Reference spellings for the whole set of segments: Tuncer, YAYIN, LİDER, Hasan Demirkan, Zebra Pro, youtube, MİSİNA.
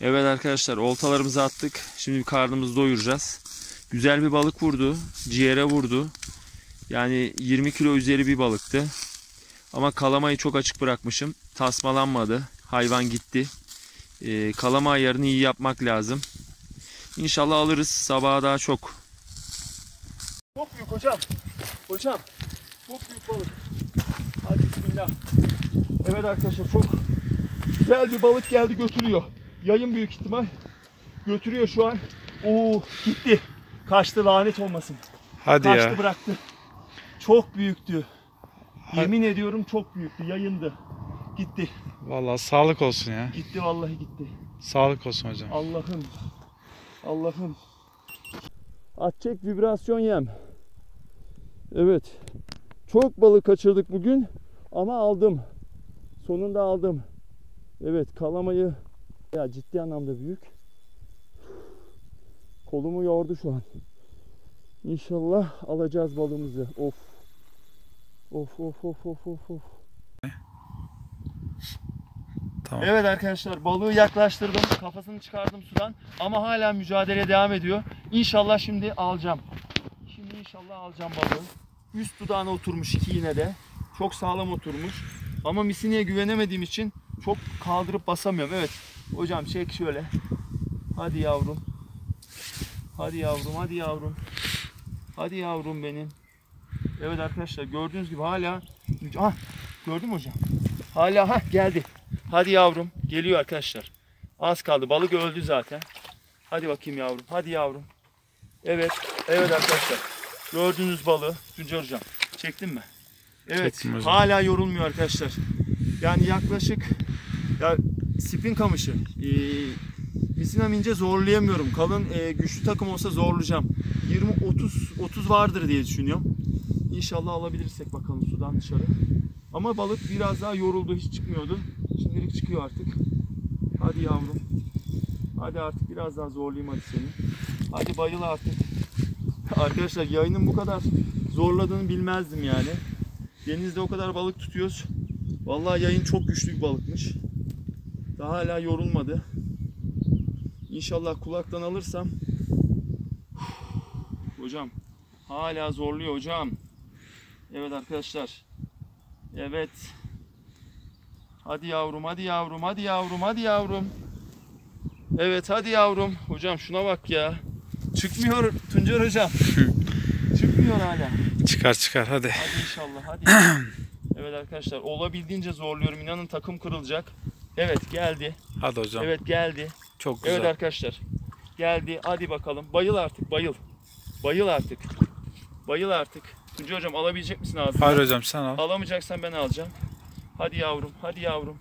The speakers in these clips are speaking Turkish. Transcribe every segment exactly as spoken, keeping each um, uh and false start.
Evet arkadaşlar, oltalarımızı attık. Şimdi karnımızı doyuracağız. Güzel bir balık vurdu. Ciğere vurdu. Yani yirmi kilo üzeri bir balıktı. Ama kalamayı çok açık bırakmışım. Tasmalanmadı. Hayvan gitti. E, kalama ayarını iyi yapmak lazım. İnşallah alırız. Sabaha daha çok. Çok büyük hocam. Hocam. Çok büyük balık. Hadi bismillah. Evet arkadaşlar, çok güzel bir balık geldi, götürüyor. Yayın büyük ihtimal. Götürüyor şu an. Oo, gitti. Kaçtı, lanet olmasın. Hadi Kaçtı ya. bıraktı. Çok büyüktü. Yemin ediyorum çok büyüktü. Yayındı. Gitti. Vallahi sağlık olsun ya. Gitti vallahi gitti. Sağlık olsun hocam. Allah'ım. Allah'ım. Atçek vibrasyon yem. Evet. Çok balık kaçırdık bugün. Ama aldım. Sonunda aldım. Evet, kalamayı ya ciddi anlamda büyük. Kolumu yordu şu an. İnşallah alacağız balığımızı. Of. Of of of of of of. Tamam. Evet arkadaşlar, balığı yaklaştırdım. Kafasını çıkardım sudan. Ama hala mücadele devam ediyor. İnşallah şimdi alacağım. Şimdi inşallah alacağım balığı. Üst dudağına oturmuş iki iğnede. Çok sağlam oturmuş. Ama misineye güvenemediğim için çok kaldırıp basamıyorum. Evet. Hocam çek şöyle. Hadi yavrum. Hadi yavrum, hadi yavrum. Hadi yavrum benim. Evet arkadaşlar, gördüğünüz gibi hala... Ah, gördün mü hocam? Hala ha geldi. Hadi yavrum. Geliyor arkadaşlar. Az kaldı. Balık öldü zaten. Hadi bakayım yavrum. Hadi yavrum. Evet. Evet arkadaşlar. Gördüğünüz balığı. Tuncer hocam. Çektin mi? Evet. Çektim hocam. Hala yorulmuyor arkadaşlar. Yani yaklaşık... Ya, spin kamışı. Ee, Misinam ince zorlayamıyorum. Kalın e, güçlü takım olsa zorlayacağım. yirmi otuz otuz vardır diye düşünüyorum. İnşallah alabilirsek bakalım sudan dışarı. Ama balık biraz daha yoruldu. Hiç çıkmıyordu. Şimdilik çıkıyor artık. Hadi yavrum. Hadi artık biraz daha zorlayayım hadi seni. Hadi bayıl artık. Arkadaşlar, yayının bu kadar zorladığını bilmezdim yani. Denizde o kadar balık tutuyoruz. Vallahi yayın çok güçlü bir balıkmış. Daha hala yorulmadı. İnşallah kulaktan alırsam. Hocam hala zorluyor hocam. Evet arkadaşlar. Evet. Hadi yavrum, hadi yavrum, hadi yavrum, hadi yavrum. Evet, hadi yavrum. Hocam şuna bak ya. Çıkmıyor Tuncer hocam. Çıkmıyor hala. Çıkar çıkar hadi. Hadi inşallah hadi. Evet arkadaşlar, olabildiğince zorluyorum. İnanın takım kırılacak. Evet geldi. Hadi hocam. Evet geldi. Çok güzel. Evet arkadaşlar. Geldi. Hadi bakalım. Bayıl artık. Bayıl. Bayıl artık. Bayıl artık. Tuncu hocam alabilecek misin ağzına? Hayır hocam sen al. Alamayacaksan ben alacağım. Hadi yavrum. Hadi yavrum.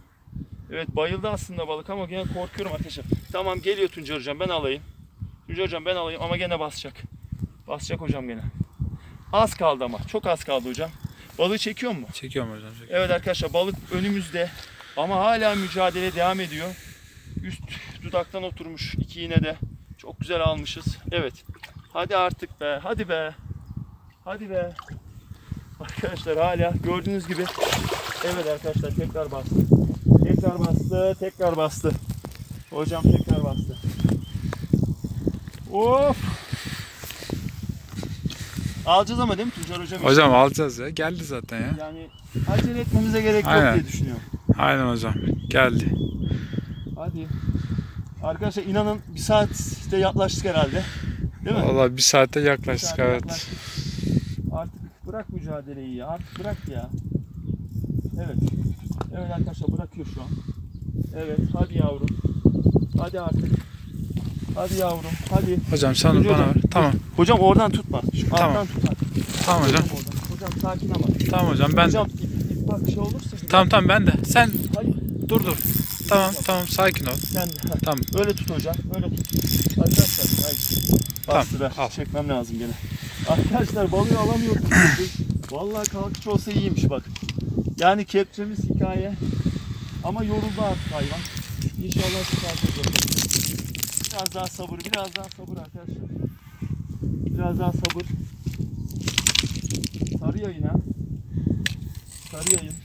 Evet, bayıldı aslında balık ama gene korkuyorum arkadaşlar. Tamam, geliyor Tuncu hocam, ben alayım. Tuncu hocam ben alayım ama gene basacak. Basacak hocam gene. Az kaldı ama. Çok az kaldı hocam. Balığı çekiyor mu? Çekiyorum hocam. Çekiyorum. Evet arkadaşlar, balık önümüzde. Ama hala mücadele devam ediyor. Üst dudaktan oturmuş iki iğne de. Çok güzel almışız. Evet. Hadi artık be. Hadi be. Hadi be. Arkadaşlar hala gördüğünüz gibi. Evet arkadaşlar, tekrar bastı. Tekrar bastı. Tekrar bastı. Hocam tekrar bastı. Of. Alacağız ama değil mi Tuncer hocam? Hocam alacağız ya. Geldi zaten ya. Yani acele etmemize gerek yok Aynen. diye düşünüyorum. Aynen hocam. Geldi. Hadi. Arkadaşlar inanın bir saatte yaklaştık herhalde. Değil mi? Vallahi bir saate yaklaştık, bir saate evet. Yaklaştık. Artık bırak mücadeleyi ya. Artık bırak ya. Evet. Evet arkadaşlar, bırakıyor şu an. Evet. Hadi yavrum. Hadi artık. Hadi yavrum. Hadi. Hocam sen bana ver. Tamam. Hocam oradan tutma. Şu tamam. Alttan tutma. Tamam hocam. Hocam, hocam sakin ama. Tamam hocam ben hocam, de. İp, ip bak şey olursa. Tamam tamam ben de. Sen Hayır. dur dur. Tamam tamam sakin ol. Kendi. Tamam. Öyle tut hocam. Öyle tut. Arkadaşlar. Hayır. Tamam. Bastır, al. Çekmem lazım gene. Arkadaşlar balığı alamıyoruz. Vallahi kalkış olsa iyiymiş bak. Yani kepçemiz hikaye. Ama yoruldu artık hayvan. İnşallah çıkartacağız. Biraz daha sabır, biraz daha sabır arkadaşlar. Biraz daha sabır. Sarı yayın ha. Sarı yayın.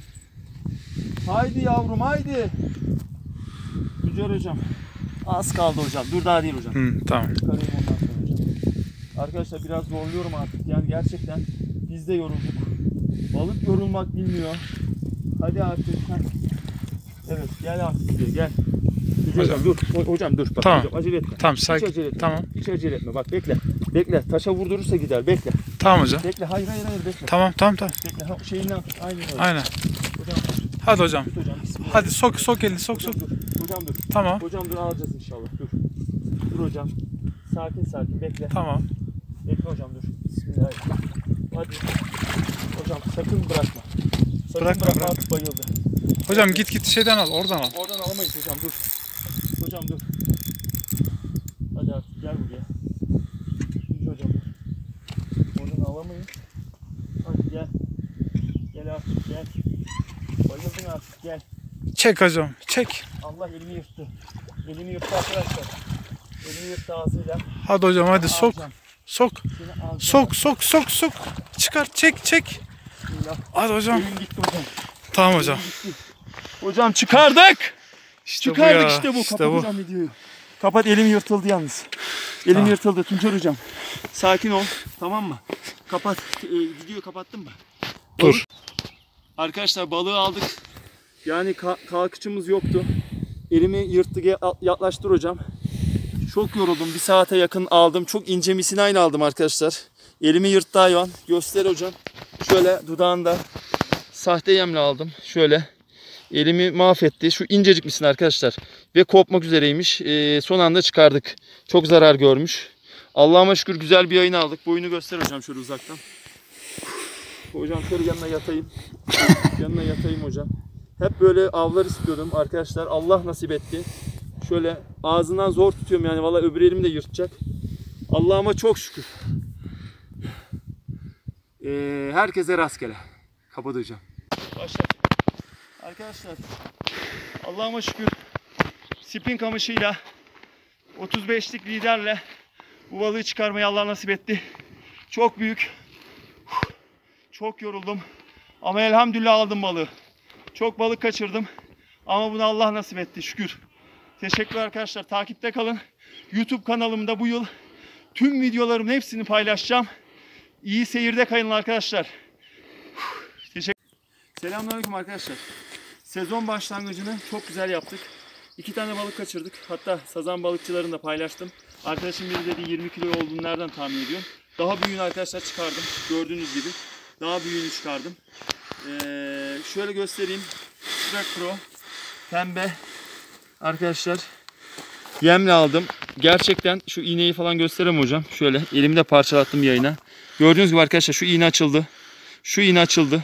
Haydi yavrum haydi. Tuncer hocam. Az kaldı hocam. Dur daha değil hocam. Hı, tamam. Çıkarayım ondan sonra hocam. Arkadaşlar biraz zorluyorum artık. Yani gerçekten biz de yorulduk. Balık yorulmak bilmiyor. Hadi artık. Evet gel artık diyor. Gel. Hocam dur. Hocam dur. Bak, tamam. Hocam, acele etme. Tamam. Hiç acele etme. Tamam. Hiç acele etme. Bak bekle. Bekle. Taşa vurdurursa gider. Bekle. Tamam hocam. Bekle. Hayır hayır hayır. Bekle. Tamam tamam tamam. Bekle. Ha, şeyini al. Aynen. Öyle. Aynen. Hocam, hadi hocam. Tut, hocam. Hadi sok sok elini sok sok. Hocam, dur. Hocam dur. Tamam. Hocam dur alacağız inşallah. Dur. Dur hocam. Sakin sakin bekle. Tamam. Bekle hocam dur. Bismillahirrahmanirrahim. Hadi. Hocam sakın bırakma. Sakın bırakma. Bırakma. Artık bayıldı. Hocam git git şeyden al. Oradan al. Oradan alamayız hocam dur. Hocam dur. Hadi artık gel buraya. Dur hocam dur. Oradan alamayız. Hadi gel. Gel artık gel. Bayıldın artık gel. Çek hocam çek. Allah elini yırttı. Elini yırttı arkadaşlar. Elini yırttı ağzıyla. Hadi hocam hadi sok. Sok. Sok sok sok sok. Çıkar çek çek. Bismillah. Hadi hocam. Gitti hocam. Tamam hocam. Hocam çıkardık. İşte çıkardık bu işte bu. İşte kapat bu. Hocam videoyu. Kapat, elim yırtıldı yalnız. Elim tamam. Yırtıldı Tuncer hocam. Sakin ol tamam mı? Kapat. E, videoyu kapattın mı? Dur. Olur. Arkadaşlar balığı aldık. Yani kalkıcımız yoktu. Elimi yırttı. Yaklaştır hocam. Çok yoruldum. Bir saate yakın aldım. Çok ince misinayla aldım arkadaşlar. Elimi yırttı hayvan. Göster hocam. Şöyle dudağında sahte yemle aldım. Şöyle. Elimi mahvetti. Şu incecik misina arkadaşlar. Ve kopmak üzereymiş. E, son anda çıkardık. Çok zarar görmüş. Allah'a şükür güzel bir yayın aldık. Boyunu göster hocam şöyle uzaktan. Hocam şöyle yanına yatayım. Yanına yatayım hocam. Hep böyle avlar istiyordum arkadaşlar. Allah nasip etti. Şöyle ağzından zor tutuyorum yani. Vallahi öbür elim de yırtacak. Allah'ıma çok şükür. Ee, herkese rastgele. Kapatacağım. Başlayalım. Arkadaşlar Allah'ıma şükür spin kamışıyla otuz beşlik liderle bu balığı çıkarmayı Allah nasip etti. Çok büyük. Çok yoruldum. Ama elhamdülillah aldım balığı. Çok balık kaçırdım. Ama bunu Allah nasip etti. Şükür. Teşekkürler arkadaşlar. Takipte kalın. YouTube kanalımda bu yıl tüm videolarımın hepsini paylaşacağım. İyi seyirde kalın arkadaşlar. Teşekkür. Selamünaleyküm arkadaşlar. Sezon başlangıcını çok güzel yaptık. İki tane balık kaçırdık. Hatta sazan balıkçılarını da paylaştım. Arkadaşım biri dedi yirmi kilo olduğunu nereden tahmin ediyorum. Daha büyüğünü arkadaşlar çıkardım. Gördüğünüz gibi. Daha büyüğünü çıkardım. Ee, şöyle göstereyim. Zebra Pro pembe arkadaşlar yemle aldım. Gerçekten şu iğneyi falan göstereyim hocam. Şöyle elimde parçalattım yayına. Gördüğünüz gibi arkadaşlar şu iğne açıldı. Şu iğne açıldı.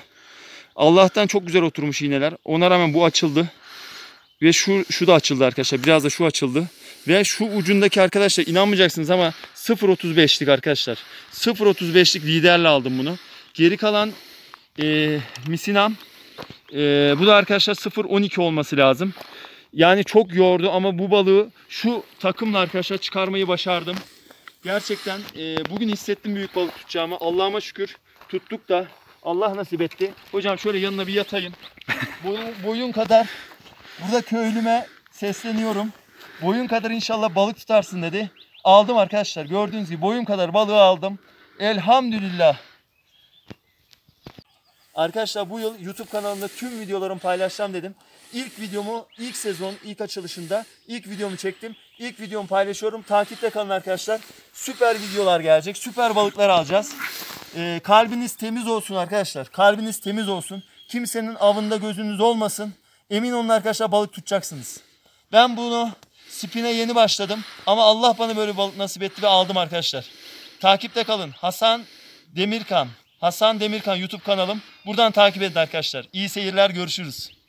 Allah'tan çok güzel oturmuş iğneler. Ona rağmen bu açıldı. Ve şu şu da açıldı arkadaşlar. Biraz da şu açıldı. Ve şu ucundaki arkadaşlar inanmayacaksınız ama sıfır otuz beşlik arkadaşlar. sıfır otuz beşlik liderle aldım bunu. Geri kalan Ee, misinam ee, bu da arkadaşlar sıfır on iki olması lazım. Yani çok yordu ama bu balığı şu takımla arkadaşlar çıkarmayı başardım. Gerçekten e, bugün hissettim büyük balık tutacağımı. Allah'ıma şükür tuttuk da Allah nasip etti. Hocam şöyle yanına bir yatayım. Boyun, boyun kadar burada köylüme sesleniyorum. Boyun kadar inşallah balık tutarsın dedi. Aldım arkadaşlar, gördüğünüz gibi boyun kadar balığı aldım. Elhamdülillah. Arkadaşlar bu yıl YouTube kanalında tüm videolarımı paylaşacağım dedim. İlk videomu, ilk sezon, ilk açılışında ilk videomu çektim. İlk videomu paylaşıyorum. Takipte kalın arkadaşlar. Süper videolar gelecek. Süper balıklar alacağız. Ee, kalbiniz temiz olsun arkadaşlar. Kalbiniz temiz olsun. Kimsenin avında gözünüz olmasın. Emin olun arkadaşlar balık tutacaksınız. Ben bunu spin'e yeni başladım. Ama Allah bana böyle balık nasip etti ve aldım arkadaşlar. Takipte kalın. Hasan Demirkan. Hasan Demirkan YouTube kanalım. Buradan takip edin arkadaşlar. İyi seyirler, görüşürüz.